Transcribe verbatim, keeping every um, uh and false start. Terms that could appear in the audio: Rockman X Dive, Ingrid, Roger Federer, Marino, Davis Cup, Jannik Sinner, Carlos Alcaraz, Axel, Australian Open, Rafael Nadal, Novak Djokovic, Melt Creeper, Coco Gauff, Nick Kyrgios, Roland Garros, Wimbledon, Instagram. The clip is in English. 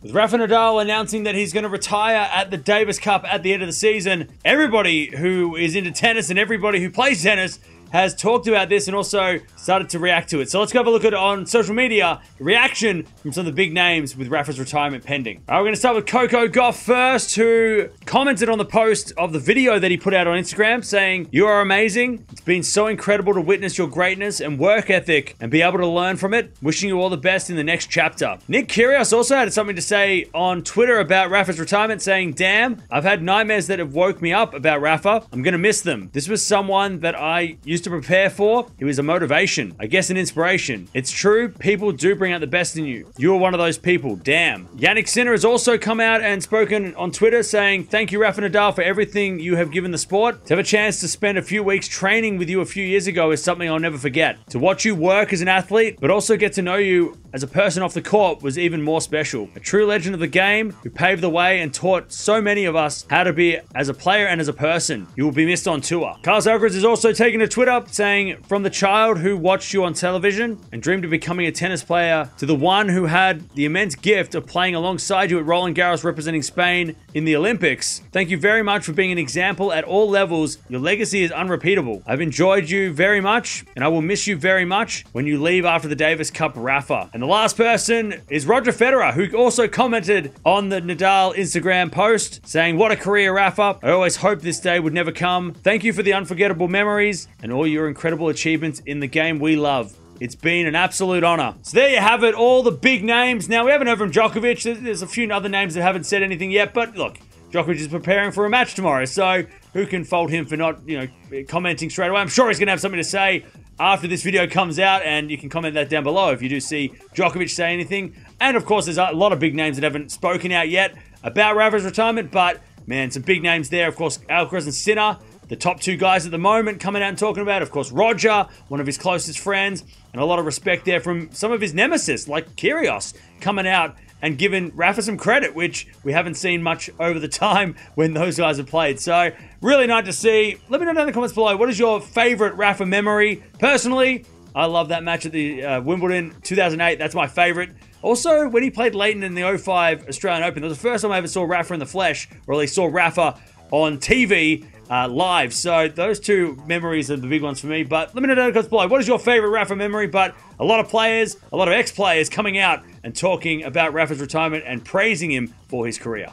With Rafael Nadal announcing that he's going to retire at the Davis Cup at the end of the season, everybody who is into tennis and everybody who plays tennis has talked about this and also started to react to it. So let's go have a look at on social media, reaction from some of the big names with Rafa's retirement pending. All right, we're going to start with Coco Gauff first, who commented on the post of the video that he put out on Instagram saying, "You are amazing. It's been so incredible to witness your greatness and work ethic and be able to learn from it. Wishing you all the best in the next chapter." Nick Kyrgios also had something to say on Twitter about Rafa's retirement saying, "Damn, I've had nightmares that have woke me up about Rafa. I'm going to miss them. This was someone that I used to prepare for. It was a motivation, I guess an inspiration. It's true, people do bring out the best in you. You are one of those people, damn." Jannik Sinner has also come out and spoken on Twitter saying, "Thank you Rafa Nadal for everything you have given the sport. To have a chance to spend a few weeks training with you a few years ago is something I'll never forget. To watch you work as an athlete, but also get to know you as a person off the court was even more special. A true legend of the game who paved the way and taught so many of us how to be as a player and as a person. You will be missed on tour." Carlos Alcaraz has also taken to Twitter up saying, "From the child who watched you on television and dreamed of becoming a tennis player to the one who had the immense gift of playing alongside you at Roland Garros representing Spain in the Olympics. Thank you very much for being an example at all levels. Your legacy is unrepeatable. I've enjoyed you very much and I will miss you very much when you leave after the Davis Cup, Rafa." And the last person is Roger Federer, who also commented on the Nadal Instagram post saying, "What a career, Rafa. I always hoped this day would never come. Thank you for the unforgettable memories and all all your incredible achievements in the game we love. It's been an absolute honor." So there you have it, all the big names. Now, we haven't heard from Djokovic. There's a few other names that haven't said anything yet, but look, Djokovic is preparing for a match tomorrow, so who can fault him for not, you know, commenting straight away? I'm sure he's going to have something to say after this video comes out, and you can comment that down below if you do see Djokovic say anything. And of course, there's a lot of big names that haven't spoken out yet about Rafa's retirement, but man, some big names there. Of course, Alcaraz and Sinner, the top two guys at the moment coming out and talking about it. Of course, Roger, one of his closest friends, and a lot of respect there from some of his nemesis, like Kyrgios, coming out and giving Rafa some credit, which we haven't seen much over the time when those guys have played. So, really nice to see. Let me know down in the comments below, what is your favorite Rafa memory? Personally, I love that match at the uh, Wimbledon two thousand eight. That's my favorite. Also, when he played Leighton in the oh five Australian Open, that was the first time I ever saw Rafa in the flesh, or at least saw Rafa on T V Uh, live. So those two memories are the big ones for me, but let me know down in the comments below, what is your favorite Rafa memory? But a lot of players, a lot of ex-players coming out and talking about Rafa's retirement and praising him for his career.